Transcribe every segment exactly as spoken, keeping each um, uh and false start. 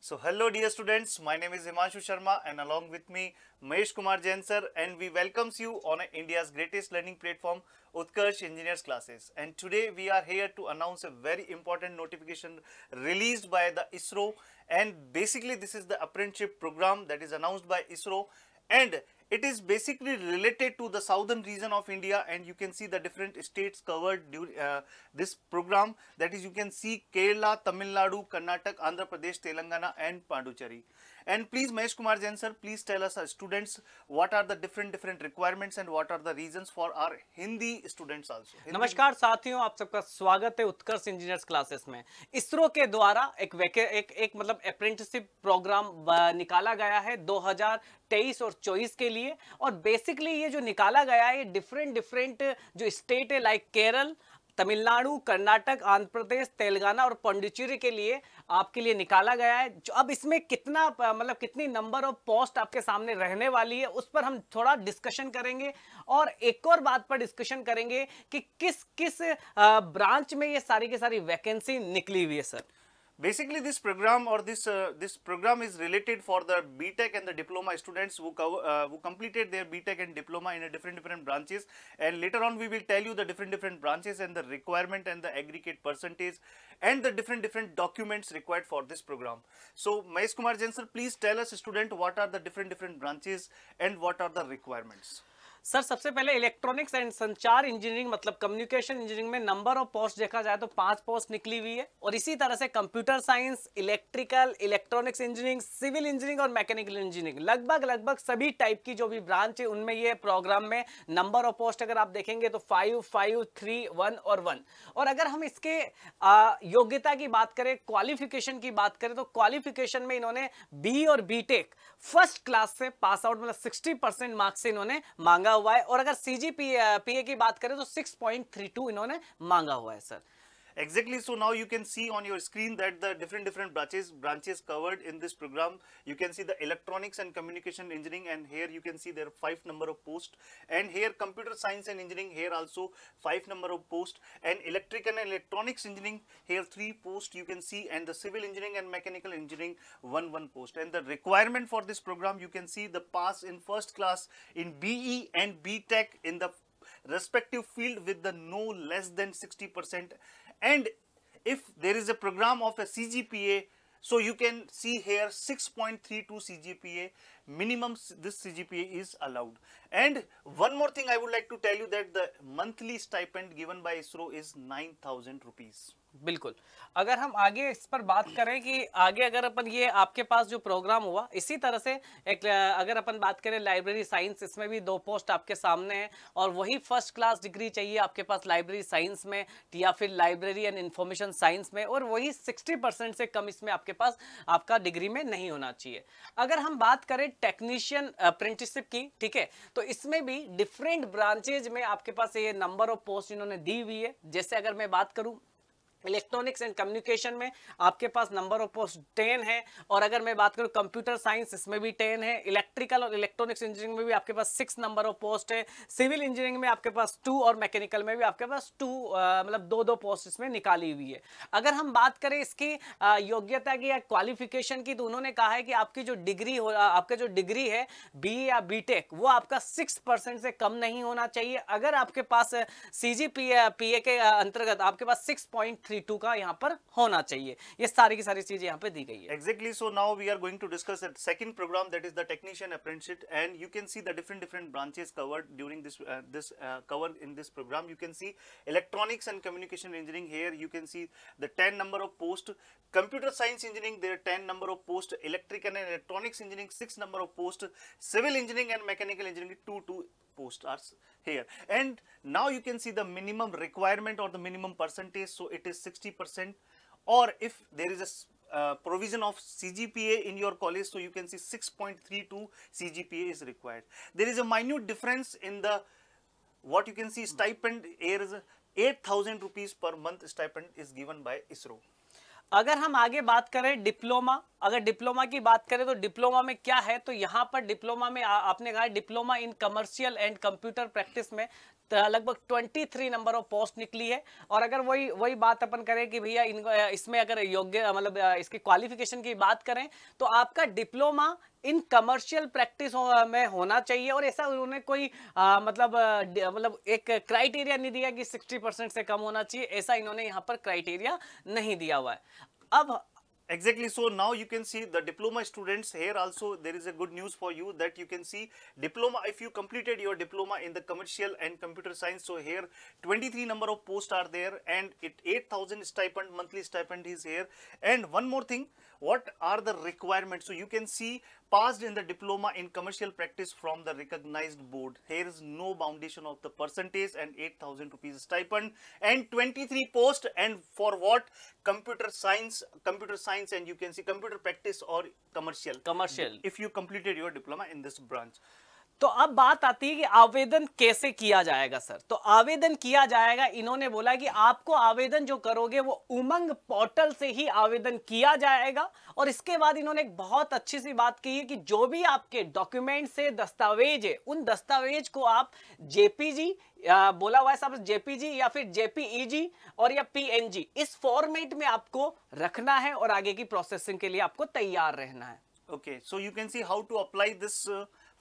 So hello dear students, my name is Himanshu Sharma and along with me Mahesh Kumar Jaisar, and we welcomes you on India's greatest learning platform Utkarsh Engineers Classes. And today we are here to announce a very important notification released by the ISRO, and basically this is the apprenticeship program that is announced by ISRO, and it is basically related to the southern region of India, and you can see the different states covered during uh, this program. That is, you can see Kerala, Tamil Nadu, Karnataka, Andhra Pradesh, Telangana and Pondicherry. And please Mahesh Kumar Jaisar, please tell us uh, students what are the different different requirements and what are the reasons for our Hindi students also. Hindi नमस्कार साथियों, आप सबका स्वागत है उत्कर्ष engineers classes में। इसरो के द्वारा एक एक एक मतलब अप्रेंटिसशिप प्रोग्राम निकाला गया है दो हज़ार तेईस और चौबीस के लिए, और बेसिकली ये जो निकाला गया है ये डिफरेंट डिफरेंट जो स्टेट है लाइक केरल, तमिलनाडु, कर्नाटक, आंध्र प्रदेश, तेलंगाना और पांडिचेरी के लिए आपके लिए निकाला गया है। जो अब इसमें कितना मतलब कितनी नंबर ऑफ पोस्ट आपके सामने रहने वाली है उस पर हम थोड़ा डिस्कशन करेंगे, और एक और बात पर डिस्कशन करेंगे कि किस किस ब्रांच में ये सारी की सारी वैकेंसी निकली हुई है। Sir basically this program or this uh, this program is related for the B Tech and the diploma students who uh, who completed their B Tech and diploma in a different different branches, and later on we will tell you the different different branches and the requirement and the aggregate percentage and the different different documents required for this program. So Mahesh Kumar Jaisar, please tell us student what are the different different branches and what are the requirements. Sir सबसे पहले electronics and संचार engineering मतलब communication engineering में number of post देखा जाए तो पांच post निकली हुई है, और इसी तरह से computer science, electrical, electronics engineering, civil engineering और मैकेनिकल इंजीनियरिंग लगभग लगभग सभी टाइप की जो भी ब्रांच है उनमें ये प्रोग्राम में नंबर ऑफ पोस्ट अगर आप देखेंगे तो फाइव फाइव थ्री वन और वन। और अगर हम इसके योग्यता की बात करें, क्वालिफिकेशन की बात करें, तो क्वालिफिकेशन में इन्होंने बी और बी टेक फर्स्ट क्लास से पास आउट मतलब सिक्सटी परसेंट मार्क्स से इन्होंने मांगा हुआ है, और अगर सीजीपीए की बात करें तो सिक्स पॉइंट थ्री टू इन्होंने मांगा हुआ है। Sir exactly, so now you can see on your screen that the different different branches branches covered in this program. You can see the electronics and communication engineering, and here you can see there are five number of posts, and here computer science and engineering, here also five number of posts, and electrical and electronics engineering, here three posts you can see, and the civil engineering and mechanical engineering one one post. And the requirement for this program, you can see the pass in first class in B E and B Tech in the respective field with the no less than sixty percent, and if there is a program of a C G P A, so you can see here six point three two C G P A minimum this C G P A is allowed. And one more thing I would like to tell you that the monthly stipend given by ISRO is nine thousand rupees. बिल्कुल, अगर हम आगे इस पर बात करें कि आगे अगर अपन ये आपके पास जो प्रोग्राम हुआ इसी तरह से एक अगर अपन बात करें लाइब्रेरी साइंस, इसमें भी दो पोस्ट आपके सामने हैं, और वही फर्स्ट क्लास डिग्री चाहिए आपके पास लाइब्रेरी साइंस में या फिर लाइब्रेरी एंड इंफॉर्मेशन साइंस में, और वही सिक्सटी परसेंट से कम इसमें आपके पास आपका डिग्री में नहीं होना चाहिए। अगर हम बात करें टेक्नीशियन अप्रेंटिसशिप की, ठीक है, तो इसमें भी डिफरेंट ब्रांचेज में आपके पास ये नंबर ऑफ पोस्ट इन्होंने दी हुई है। जैसे अगर मैं बात करूं इलेक्ट्रॉनिक्स एंड कम्युनिकेशन में आपके पास नंबर ऑफ पोस्ट टेन है, और अगर मैं बात करूं कंप्यूटर साइंस इसमें भी टेन है, इलेक्ट्रिकल और इलेक्ट्रॉनिक्स इंजीनियरिंग में भी आपके पास सिक्स नंबर ऑफ पोस्ट है, सिविल इंजीनियरिंग में आपके पास टू और मैकेनिकल में भी आपके पास टू मतलब दो दो पोस्ट इसमें निकाली हुई है। अगर हम बात करें इसकी योग्यता की या क्वालिफिकेशन की, तो उन्होंने कहा है कि आपकी जो डिग्री हो आपका जो डिग्री है बी ए या बी टेक वो आपका सिक्स परसेंट से कम नहीं होना चाहिए। अगर आपके पास सी जी पी ए के अंतर्गत आपके पास सिक्स पॉइंट थ्री टू का यहाँ पर होना चाहिए, ये सारी की सारी चीजें यहाँ पे दी गई है। Exactly, so now we are going to discuss the second program that is the technician apprenticeship, and you can see the different different branches covered during this uh, this uh, covered in this program. You can see electronics and communication engineering, here you can see the ten number of post, computer science engineering there are ten number of post, electrical and electronics engineering six number of post, civil engineering and mechanical engineering two two post are here. And now you can see the minimum requirement or the minimum percentage, so it is sixty percent, or if there is a Uh, provision of C G P A in your college, so you can see six point three two C G P A is required. There is a minute difference in the what you can see stipend, here is eight thousand rupees per month stipend is given by ISRO. अगर हम आगे बात करें diploma, अगर diploma की बात करें तो डिप्लोमा में क्या है, तो यहाँ पर डिप्लोमा में आ, आपने कहा diploma in commercial and computer practice में लगभग तेईस नंबर ऑफ पोस्ट निकली है। और अगर वही वही बात अपन करें कि भैया इनको इसमें अगर योग्य मतलब इसकी क्वालिफिकेशन की बात करें तो आपका डिप्लोमा इन कमर्शियल प्रैक्टिस हो, में होना चाहिए। और ऐसा उन्होंने कोई आ, मतलब मतलब एक क्राइटेरिया नहीं दिया कि साठ परसेंट से कम होना चाहिए, ऐसा इन्होंने यहाँ पर क्राइटेरिया नहीं दिया हुआ है। अब Exactly, so now you can see the diploma students here also there is a good news for you that you can see diploma if you completed your diploma in the commercial and computer science, so here twenty-three number of posts are there and it eight thousand stipend monthly stipend is here। And one more thing, what are the requirements? So you can see passed in the diploma in commercial practice from the recognized board, here is no boundation of the percentage and eight thousand rupees stipend and twenty-three post, and for what? Computer science, computer science and you can see computer practice or commercial commercial if you completed your diploma in this branch। तो अब बात आती है कि आवेदन कैसे किया जाएगा सर। तो आवेदन किया जाएगा, इन्होंने बोला कि आपको आवेदन जो करोगे वो उमंग पोर्टल से ही आवेदन किया जाएगा। और इसके बाद इन्होंने एक बहुत अच्छी सी बात कही है कि जो भी आपके डॉक्यूमेंट्स है, दस्तावेज है, उन दस्तावेज को आप जेपीजी बोला हुआ है साहब, जेपीजी या फिर जेपीईजी और या पीएनजी, इस फॉर्मेट में आपको रखना है और आगे की प्रोसेसिंग के लिए आपको तैयार रहना है। Okay, so you can see how to apply this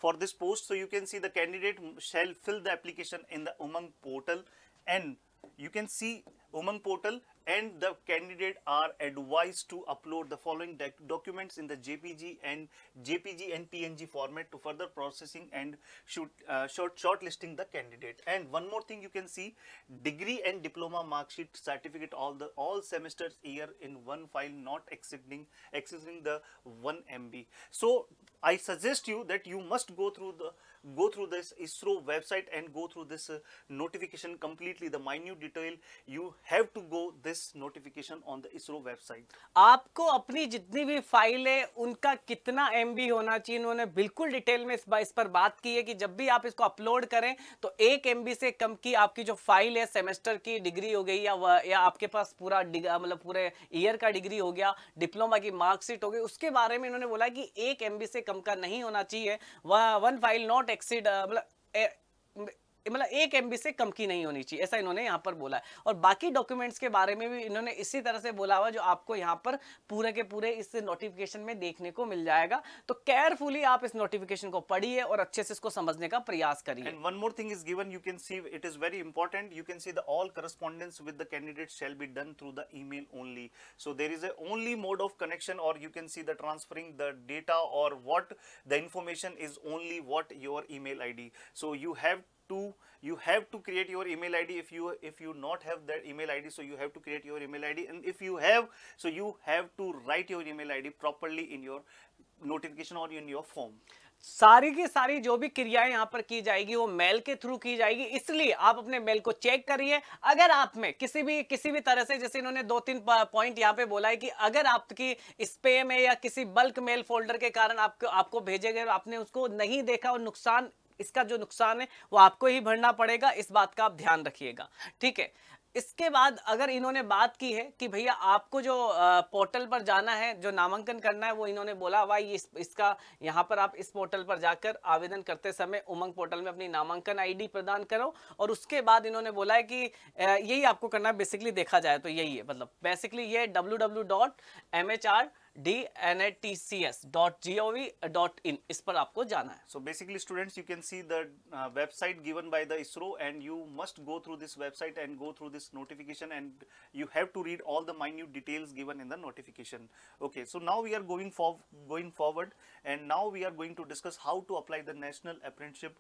for this post, so you can see the candidate shall fill the application in the Umang portal and you can see Umang portal and the candidate are advised to upload the following doc documents in the J P G and J P G and P N G format to further processing and shoot, uh, short shortlisting the candidate। And one more thing, you can see degree and diploma mark sheet certificate all the all semesters year in one file, not exceeding exceeding the one M B। So I suggest you that you must go through the go through this ISRO website and go through this uh, notification completely, the minute detail you have to go this notification on the ISRO website। आपको अपनी जितनी भी file है उनका कितना MB होना चाहिए, इन्होंने बिल्कुल डिटेल में इस, इस पर बात की है कि जब भी आप इसको अपलोड करें तो एक एमबी से कम की आपकी जो फाइल है, सेमेस्टर की डिग्री हो गई या या आपके पास पूरा मतलब पूरे ईयर का डिग्री हो गया, डिप्लोमा की मार्कशीट हो गई, उसके बारे में इन्होंने बोला कि एक एमबी से कम का नहीं होना चाहिए। वह वन फाइल नॉट एक्सीड मतलब मतलब एक एमबी से कम की नहीं होनी चाहिए, ऐसा इन्होंने यहाँ पर बोला है। और बाकी डॉक्यूमेंट्स के बारे में भी इन्होंने इसी तरह से बोला हुआ, जो आपको यहाँ पर पूरे के पूरे इस नोटिफिकेशन में देखने को मिल जाएगा। तो केयरफुली आप इस नोटिफिकेशन को पढ़िए और अच्छे से इसको समझने का प्रयास करिए। And one more thing is given, you can see it is very important, you can see the all correspondence with the candidate shall be done through the email only, so there is a only mode of connection और you can see the transferring the data और what the information is only what your email ID, so you have to you have to create your email id if you if you not have that email id, so you have to create your email id and if you have, so you have to write your email id properly in your notification or in your form। सारी की सारी जो भी क्रियाएं यहाँ पर की जाएगी वो मेल के थ्रू की जाएगी, इसलिए आप अपने मेल को चेक करिए। अगर आप में किसी भी किसी भी तरह से, जैसे इन्होंने दो तीन पॉइंट यहाँ पे बोला है कि अगर आपकी स्पैम है या किसी बल्क मेल फोल्डर के कारण आपको आपको भेजे गए, आपने उसको नहीं देखा और नुकसान, इसका जो नुकसान है वो आपको ही भरना पड़ेगा, इस बात का आप ध्यान रखिएगा, ठीक है। इसके बाद अगर इन्होंने बात की है कि भैया आपको जो पोर्टल पर जाना है, जो नामांकन करना है, वो इन्होंने बोला भाई इस, इसका यहाँ पर आप इस पोर्टल पर जाकर आवेदन करते समय उमंग पोर्टल में अपनी नामांकन आईडी प्रदान करो। और उसके बाद इन्होंने बोला है कि यही आपको करना है, बेसिकली देखा जाए तो यही है, मतलब बेसिकली ये W W dot M H R D N A T C S dot gov dot in इस पर आपको जाना है। So basically students you can see the uh, website given by the ISRO and you must go through this website and go through this notification and you have to read all the minute details given in the notification। Okay, so now we are going for going forward and now we are going to discuss how to apply the National Apprenticeship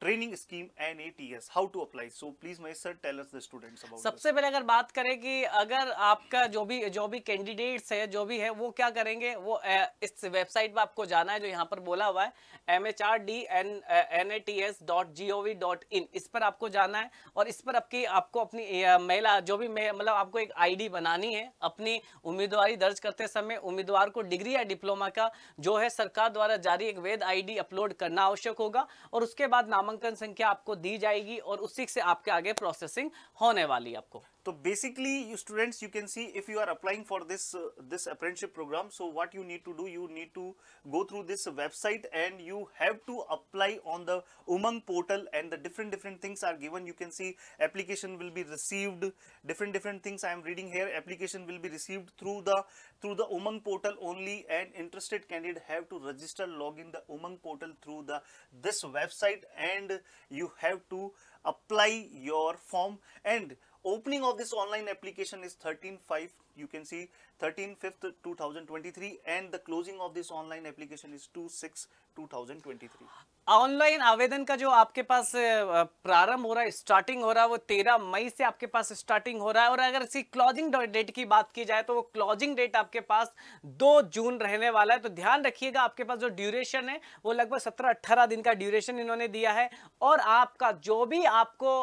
training scheme N A T S, how to apply, so please Mahesh sir tell us the students about। सबसे पहले अगर बात करें कि अगर आपका जो भी जो भी कैंडिडेट्स है जो भी है वो क्या करेंगे, वो इस वेबसाइट पर आपको जाना है जो यहाँ पर बोला हुआ है M H R D N A T S dot gov dot in, इस पर आपको जाना है। और इस पर आपकी आपको अपनी मेल जो भी मतलब आपको एक आईडी बनानी है, अपनी उम्मीदवारी दर्ज करते समय उम्मीदवार को डिग्री या डिप्लोमा का जो है सरकार द्वारा जारी एक वैध आईडी अपलोड करना आवश्यक होगा। और उसके बाद नाम नामांकन संख्या आपको दी जाएगी और उसी से आपके आगे प्रोसेसिंग होने वाली है आपको. तो basically students you can see if you are applying for this this apprenticeship program, so what you need to do, you need to go through this website and you have to apply on the Umang portal and the different different things are given. You can see application will be received, different different things I am reading here. Application will be received through the through the Umang portal only, and interested candidate have to register, log in the Umang portal through the this website, and you have to apply your form. And opening of this online application is thirteen five, you can see thirteen fifth two thousand twenty-three, and the closing of this online application is two six two thousand twenty-three. Online आवेदन का जो आपके पास प्रारंभ हो रहा है, starting हो रहा है, वो तेरह मई से आपके पास स्टार्टिंग हो रहा है. और अगर इसकी क्लोजिंग डेट की बात की जाए तो वो क्लोजिंग डेट आपके पास दो जून रहने वाला है. तो ध्यान रखिएगा, आपके पास जो ड्यूरेशन है वो लगभग सत्रह अठारह दिन का ड्यूरेशन इन्होंने दिया है. और आपका जो भी आपको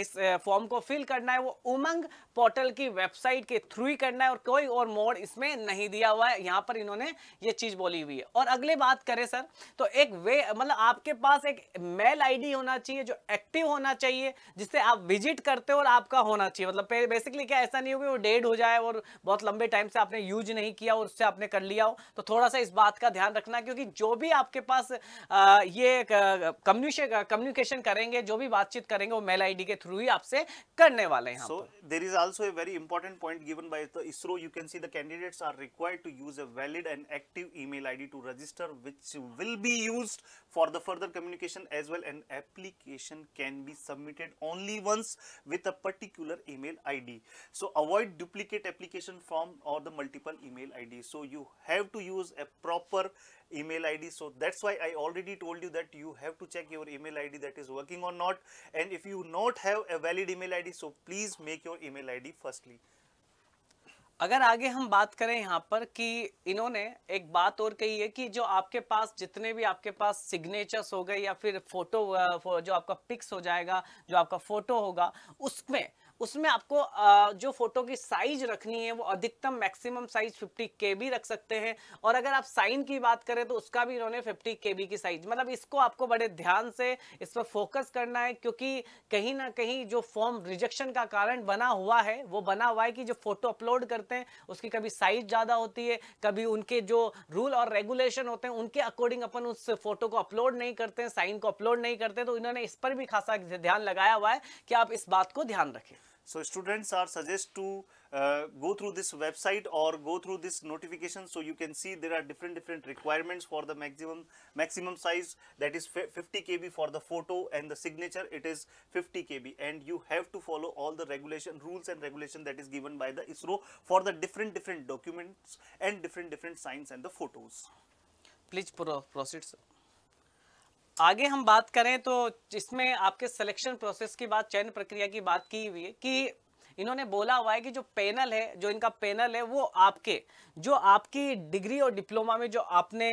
इस फॉर्म को फिल करना है वो उमंग पोर्टल की वेबसाइट के थ्रू ही करना है, और कोई और मोड इसमें नहीं दिया हुआ है. यहाँ पर इन्होंने ये चीज़ बोली हुई है. और अगले बात करें सर तो एक वे मतलब आपके पास एक मेल आईडी होना चाहिए जो एक्टिव होना चाहिए, जिससे आप विजिट करते हो और आपका होना चाहिए. मतलब बेसिकली क्या ऐसा नहीं हो कि वो डेड हो जाए और बहुत लंबे टाइम से आपने यूज नहीं किया और उससे आपने कर लिया हो. तो थोड़ा सा इस बात का ध्यान रखना, क्योंकि जो भी आपके पास आ, ये कम्युनिकेशन करेंगे, जो भी बातचीत करेंगे, वो मेल आईडी के थ्रू ही आपसे करने वाले हैं. So there is also a very important point given by the ISRO. You can see the candidates are required to use a valid and active email ID to register, which will be used for the further communication as well. An application can be submitted only once with a particular email I D. So avoid duplicate application form or the multiple email I D. So you have to use a proper email I D. So that's why I already told you that you have to check your email I D that is working or not. And if you not have a valid email I D, so please make your email I D firstly. अगर आगे हम बात करें यहाँ पर कि इन्होंने एक बात और कही है कि जो आपके पास जितने भी आपके पास सिग्नेचर्स हो गए या फिर फोटो जो आपका पिक्स हो जाएगा, जो आपका फोटो होगा, उसमें उसमें आपको जो फोटो की साइज रखनी है वो अधिकतम मैक्सिमम साइज पचास के बी रख सकते हैं. और अगर आप साइन की बात करें तो उसका भी इन्होंने पचास के बी की साइज, मतलब इसको आपको बड़े ध्यान से इस पर फोकस करना है, क्योंकि कहीं ना कहीं जो फॉर्म रिजेक्शन का कारण बना हुआ है वो बना हुआ है कि जो फोटो अपलोड करते हैं उसकी कभी साइज ज़्यादा होती है, कभी उनके जो रूल और रेगुलेशन होते हैं उनके अकॉर्डिंग अपन उस फोटो को अपलोड नहीं करते हैं, साइन को अपलोड नहीं करते. तो इन्होंने इस पर भी खासा ध्यान लगाया हुआ है कि आप इस बात को ध्यान रखें. So students are suggested to uh, go through this website or go through this notification. So you can see there are different different requirements for the maximum maximum size, that is fifty K B for the photo, and the signature it is fifty K B. And you have to follow all the regulation rules and regulation that is given by the ISRO for the different different documents and different different signs and the photos. Please proceed, sir. आगे हम बात करें तो इसमें आपके selection process की बात, चयन प्रक्रिया की बात की हुई है कि इन्होंने बोला हुआ है कि जो पैनल है, जो इनका पैनल है, वो आपके जो आपकी डिग्री और डिप्लोमा में जो आपने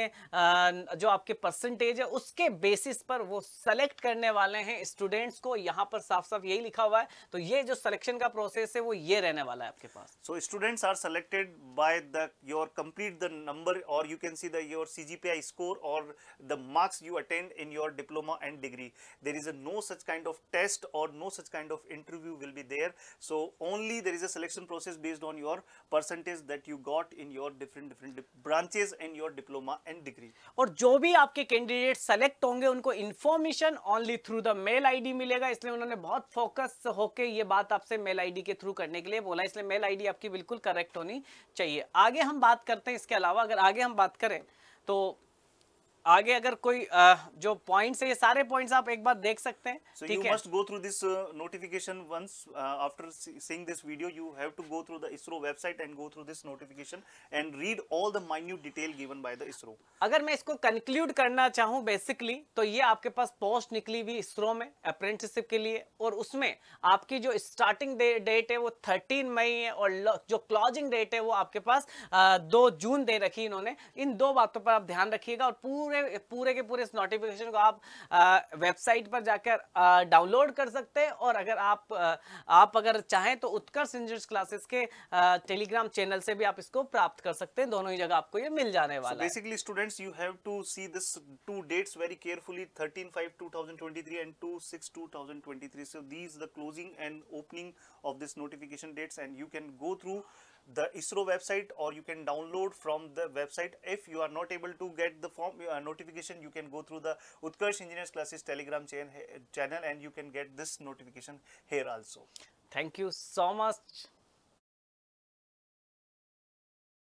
जो आपके परसेंटेज है उसके बेसिस पर वो सेलेक्ट करने वाले हैं स्टूडेंट्स को. यहाँ पर साफ साफ यही लिखा हुआ है. तो ये जो सिलेक्शन का प्रोसेस है वो ये रहने वाला है आपके पास. So students are selected by the your complete the number और you can see the your C G P A score और the marks you attend in your diploma and degree. There is a no such kind of test और no such kind of interview will be there. So only there is a selection process based on your percentage that you got in your different different branches and your diploma and degree. और जो भी आपके candidate select होंगे उनको information only through the mail ID मिलेगा, इसलिए उन्होंने बहुत फोकस होकर ये बात आपसे मेल आईडी के थ्रू करने के लिए बोला, इसलिए मेल आईडी आपकी बिल्कुल करेक्ट होनी चाहिए. आगे हम बात करते हैं, इसके अलावा अगर आगे हम बात करें तो आगे अगर कोई जो पॉइंट्स है, ये सारे पॉइंट्स आप एक बार देख सकते हैं. So you must go through this notification once after seeing this video. You have to go through the ISRO website and go through this notification and read all the minute detail given by the ISRO. अगर मैं इसको conclude करना चाहूँ basically तो ये आपके पास post निकली हुई इसरो में अप्रेंटिसशिप के लिए, और उसमें आपकी जो स्टार्टिंग डेट है वो थर्टीन मई है और जो क्लोजिंग डेट है वो आपके पास दो जून दे रखी इन्होंने. इन दो बातों पर आप ध्यान रखिएगा और पूरे में पूरे के पूरे इस नोटिफिकेशन को आप वेबसाइट पर जाकर डाउनलोड कर सकते हैं, और अगर आप आप अगर चाहें तो उत्कर्ष इंजीनियर्स क्लासेस के टेलीग्राम चैनल से भी आप इसको प्राप्त कर सकते हैं। दोनों ही जगह आपको ये मिल जाने वाला है। So basically students you have to see this two dates very carefully, thirteen five two thousand twenty-three and two six two thousand twenty-three. So these the closing and opening of this notification dates, and you can go through the ISRO website or you can download from the website. If you are not able to get the form uh, notification, you can go through the Utkarsh Engineers Classes telegram chain, channel and you can get this notification here also. Thank you so much.